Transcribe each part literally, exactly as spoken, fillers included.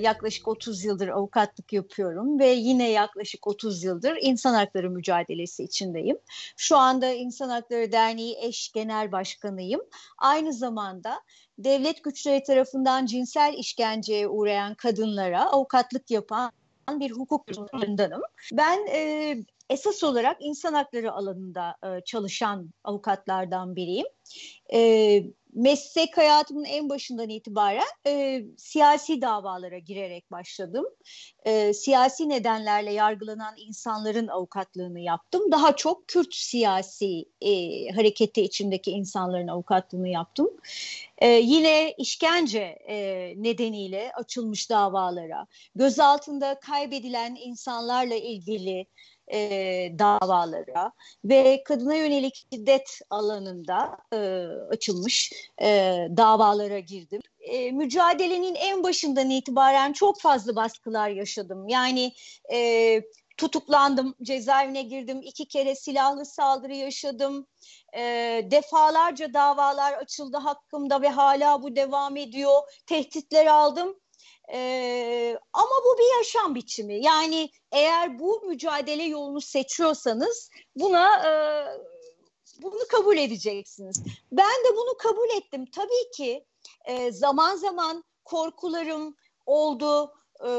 yaklaşık otuz yıldır avukatlık yapıyorum ve yine yaklaşık otuz yıldır insan hakları mücadelesi içindeyim. Şu anda İnsan Hakları Derneği eş genel başkanıyım. Aynı zamanda devlet güçleri tarafından cinsel işkenceye uğrayan kadınlara avukatlık yapan bir hukuk kuruluşundanım. Ben e, esas olarak insan hakları alanında e, çalışan avukatlardan biriyim. E, meslek hayatımın en başından itibaren e, siyasi davalara girerek başladım. E, siyasi nedenlerle yargılanan insanların avukatlığını yaptım. Daha çok Kürt siyasi e, hareketi içindeki insanların avukatlığını yaptım. E, yine işkence e, nedeniyle açılmış davalara, gözaltında kaybedilen insanlarla ilgili E, davalara ve kadına yönelik şiddet alanında e, açılmış e, davalara girdim. E, mücadelenin en başından itibaren çok fazla baskılar yaşadım. Yani e, tutuklandım, cezaevine girdim, iki kere silahlı saldırı yaşadım. E, defalarca davalar açıldı hakkımda ve hala bu devam ediyor. Tehditler aldım. Ee, ama bu bir yaşam biçimi. Yani eğer bu mücadele yolunu seçiyorsanız buna e, bunu kabul edeceksiniz. Ben de bunu kabul ettim. Tabii ki e, zaman zaman korkularım oldu, e,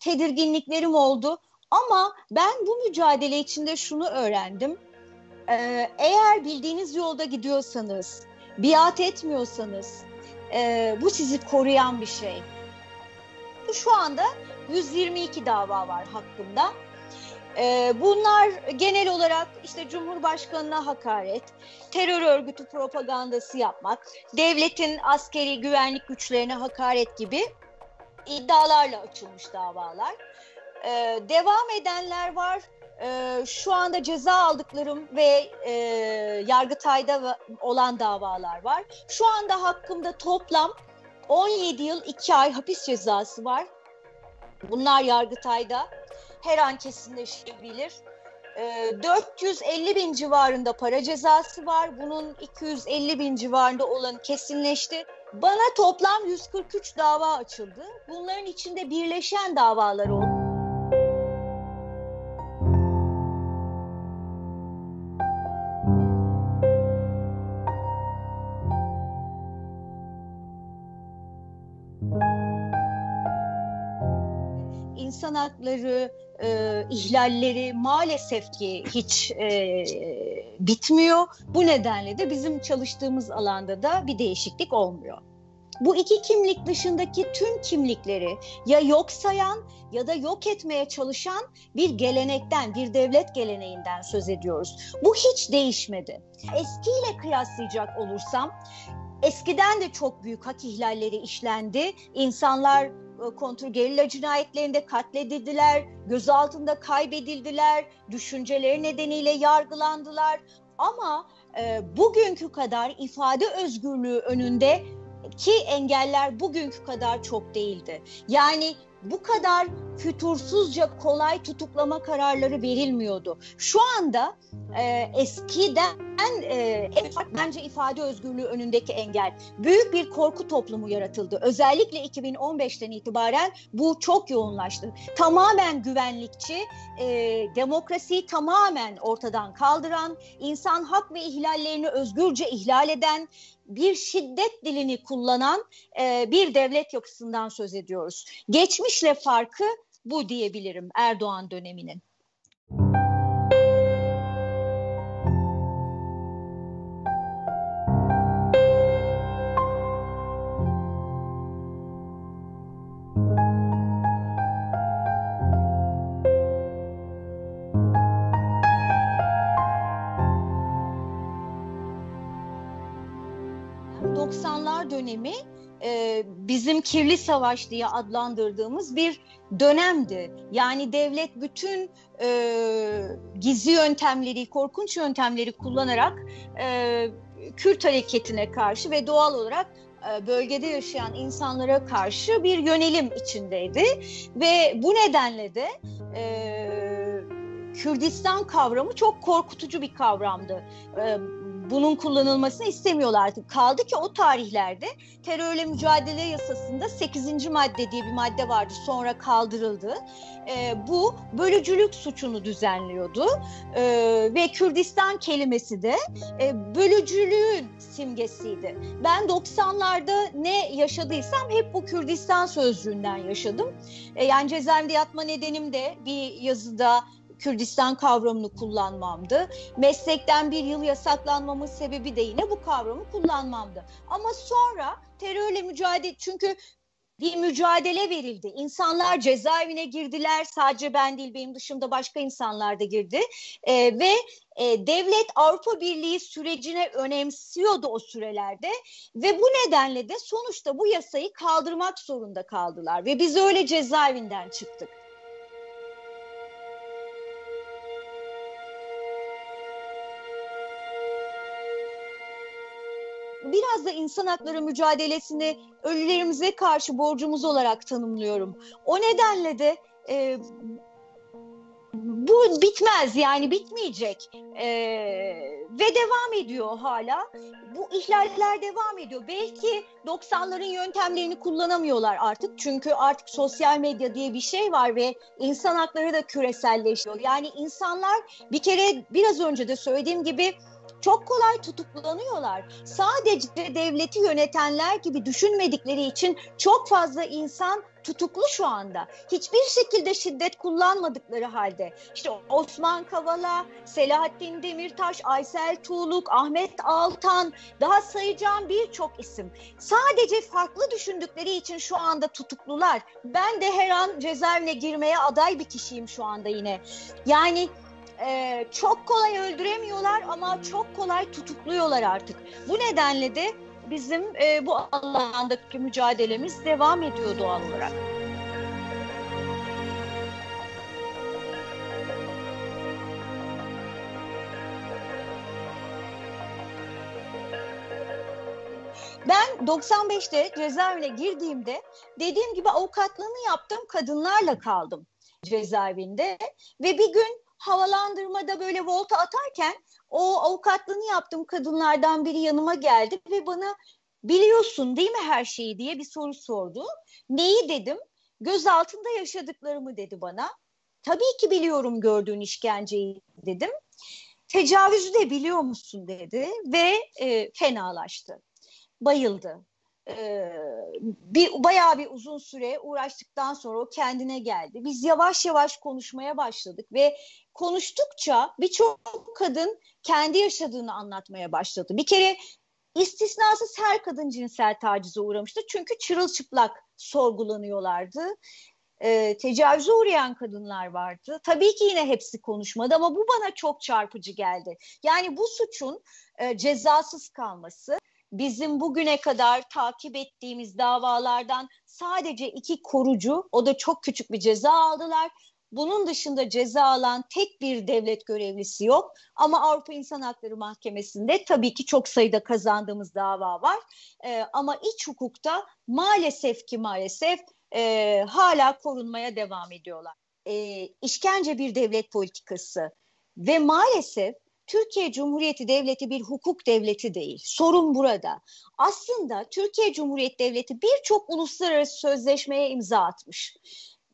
tedirginliklerim oldu. Ama ben bu mücadele içinde şunu öğrendim. E, eğer bildiğiniz yolda gidiyorsanız, biat etmiyorsanız e, bu sizi koruyan bir şey. Şu anda yüz yirmi iki dava var hakkımda. Bunlar genel olarak işte Cumhurbaşkanına hakaret, terör örgütü propagandası yapmak, devletin askeri güvenlik güçlerine hakaret gibi iddialarla açılmış davalar. Devam edenler var. Şu anda ceza aldıklarım ve Yargıtay'da olan davalar var. Şu anda hakkımda toplam on yedi yıl iki ay hapis cezası var. Bunlar Yargıtay'da. Her an kesinleşebilir. E, dört yüz elli bin civarında para cezası var. Bunun iki yüz elli bin civarında olanı kesinleşti. Bana toplam yüz kırk üç dava açıldı. Bunların içinde birleşen davalar oldu. İnsan hakları e, ihlalleri maalesef ki hiç e, bitmiyor. Bu nedenle de bizim çalıştığımız alanda da bir değişiklik olmuyor. Bu iki kimlik dışındaki tüm kimlikleri ya yok sayan ya da yok etmeye çalışan bir gelenekten, bir devlet geleneğinden söz ediyoruz. Bu hiç değişmedi. Eskiyle kıyaslayacak olursam, eskiden de çok büyük hak ihlalleri işlendi. İnsanlar kontrgerilla cinayetlerinde katledildiler, gözaltında kaybedildiler, düşünceleri nedeniyle yargılandılar. Ama e, bugünkü kadar ifade özgürlüğü önündeki engeller bugünkü kadar çok değildi. Yani bu kadar fütursuzca kolay tutuklama kararları verilmiyordu. Şu anda e, eskiden e, bence ifade özgürlüğü önündeki engel. Büyük bir korku toplumu yaratıldı. Özellikle iki bin on beşten itibaren bu çok yoğunlaştı. Tamamen güvenlikçi, e, demokrasiyi tamamen ortadan kaldıran, insan hak ve ihlallerini özgürce ihlal eden, bir şiddet dilini kullanan e, bir devlet yapısından söz ediyoruz. Geçmişle farkı bu diyebilirim Erdoğan döneminin. doksanlar dönemi bizim kirli savaş diye adlandırdığımız bir dönemdi. Yani devlet bütün e, gizli yöntemleri, korkunç yöntemleri kullanarak e, Kürt hareketine karşı ve doğal olarak e, bölgede yaşayan insanlara karşı bir yönelim içindeydi. Ve bu nedenle de e, Kürdistan kavramı çok korkutucu bir kavramdı. E, bunun kullanılmasını istemiyorlar artık. Kaldı ki o tarihlerde terörle mücadele yasasında sekizinci madde diye bir madde vardı, sonra kaldırıldı. E, bu bölücülük suçunu düzenliyordu e, ve Kürdistan kelimesi de e, bölücülüğün simgesiydi. Ben doksanlarda ne yaşadıysam hep bu Kürdistan sözcüğünden yaşadım. E, yani cezaevinde yatma nedenim de bir yazıda Kürdistan kavramını kullanmamdı. Meslekten bir yıl yasaklanmamın sebebi de yine bu kavramı kullanmamdı. Ama sonra terörle mücadele, çünkü bir mücadele verildi. İnsanlar cezaevine girdiler. Sadece ben değil, benim dışımda başka insanlar da girdi. Ee, ve e, devlet Avrupa Birliği sürecine önemsiyordu o sürelerde. Ve bu nedenle de sonuçta bu yasayı kaldırmak zorunda kaldılar. Ve biz öyle cezaevinden çıktık. Biraz da insan hakları mücadelesini ölülerimize karşı borcumuz olarak tanımlıyorum. O nedenle de e, bu bitmez, yani bitmeyecek e, ve devam ediyor hala. Bu ihlaller devam ediyor. Belki doksanların yöntemlerini kullanamıyorlar artık. Çünkü artık sosyal medya diye bir şey var ve insan hakları da küreselleşiyor. Yani insanlar bir kere, biraz önce de söylediğim gibi, çok kolay tutuklanıyorlar. Sadece devleti yönetenler gibi düşünmedikleri için çok fazla insan tutuklu şu anda. Hiçbir şekilde şiddet kullanmadıkları halde. İşte Osman Kavala, Selahattin Demirtaş, Aysel Tuğluk, Ahmet Altan, daha sayacağım birçok isim. Sadece farklı düşündükleri için şu anda tutuklular. Ben de her an cezaevine girmeye aday bir kişiyim şu anda yine. Yani... Ee, çok kolay öldüremiyorlar ama çok kolay tutukluyorlar artık. Bu nedenle de bizim e, bu alandaki mücadelemiz devam ediyor doğal olarak. Ben doksan beşte cezaevine girdiğimde, dediğim gibi, avukatlığını yaptım, kadınlarla kaldım cezaevinde ve bir gün havalandırmada böyle volta atarken o avukatlığını yaptığım kadınlardan biri yanıma geldi ve bana "Biliyorsun değil mi her şeyi?" diye bir soru sordu. "Neyi?" dedim. "Gözaltında yaşadıklarımı," dedi bana. "Tabii ki biliyorum gördüğün işkenceyi," dedim. "Tecavüzü de biliyor musun?" dedi ve e, fenalaştı. Bayıldı. Ee, bir bayağı bir uzun süre uğraştıktan sonra o kendine geldi. Biz yavaş yavaş konuşmaya başladık ve konuştukça birçok kadın kendi yaşadığını anlatmaya başladı. Bir kere istisnasız her kadın cinsel tacize uğramıştı. Çünkü çırılçıplak sorgulanıyorlardı. Ee, tecavüze uğrayan kadınlar vardı. Tabii ki yine hepsi konuşmadı ama bu bana çok çarpıcı geldi. Yani bu suçun e, cezasız kalması... Bizim bugüne kadar takip ettiğimiz davalardan sadece iki korucu, o da çok küçük bir ceza aldılar. Bunun dışında ceza alan tek bir devlet görevlisi yok. Ama Avrupa İnsan Hakları Mahkemesi'nde tabii ki çok sayıda kazandığımız dava var. Ee, ama iç hukukta maalesef ki maalesef e, hala korunmaya devam ediyorlar. E, işkence bir devlet politikası ve maalesef Türkiye Cumhuriyeti Devleti bir hukuk devleti değil. Sorun burada. Aslında Türkiye Cumhuriyeti Devleti birçok uluslararası sözleşmeye imza atmış.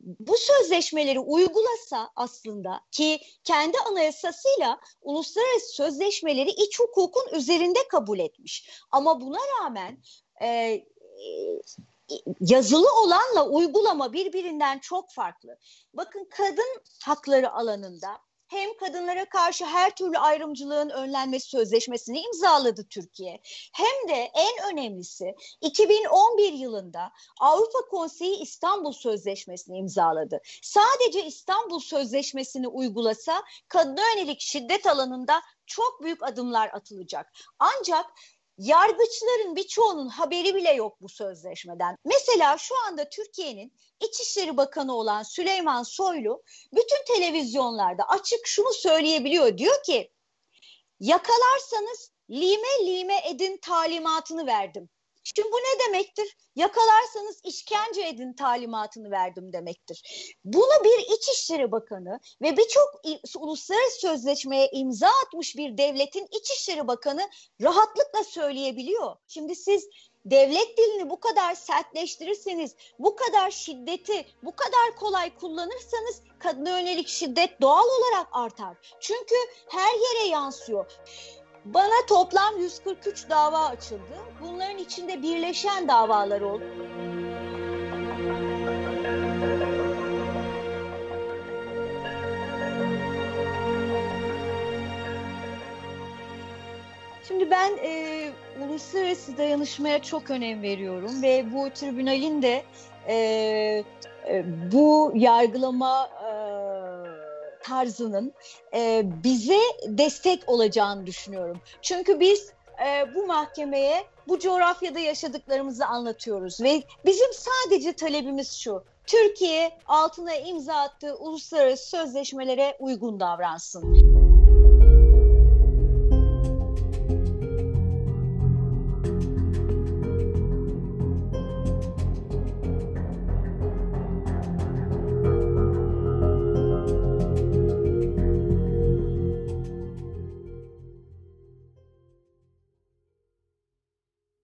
Bu sözleşmeleri uygulasa aslında, ki kendi anayasasıyla uluslararası sözleşmeleri iç hukukun üzerinde kabul etmiş. Ama buna rağmen e, e, yazılı olanla uygulama birbirinden çok farklı. Bakın, kadın hakları alanında hem kadınlara karşı her türlü ayrımcılığın önlenmesi sözleşmesini imzaladı Türkiye. Hem de en önemlisi iki bin on bir yılında Avrupa Konseyi İstanbul Sözleşmesi'ni imzaladı. Sadece İstanbul Sözleşmesi'ni uygulasa kadına yönelik şiddet alanında çok büyük adımlar atılacak. Ancak yargıçların birçoğunun haberi bile yok bu sözleşmeden. Mesela şu anda Türkiye'nin İçişleri Bakanı olan Süleyman Soylu bütün televizyonlarda açık şunu söyleyebiliyor. Diyor ki, "Yakalarsanız lime lime edin talimatını verdim." Şimdi bu ne demektir? Yakalarsanız işkence edin talimatını verdim demektir. Bunu bir İçişleri Bakanı ve birçok uluslararası sözleşmeye imza atmış bir devletin İçişleri Bakanı rahatlıkla söyleyebiliyor. Şimdi siz devlet dilini bu kadar sertleştirirseniz, bu kadar şiddeti bu kadar kolay kullanırsanız kadına yönelik şiddet doğal olarak artar. Çünkü her yere yansıyor. Bana toplam yüz kırk üç dava açıldı. Bunların içinde birleşen davalar oldu. Şimdi ben e, uluslararası dayanışmaya çok önem veriyorum ve bu tribünalin de e, e, bu yargılama e, tarzının e, bize destek olacağını düşünüyorum. Çünkü biz e, bu mahkemeye bu coğrafyada yaşadıklarımızı anlatıyoruz ve bizim sadece talebimiz şu: Türkiye altına imza attığı uluslararası sözleşmelere uygun davransın.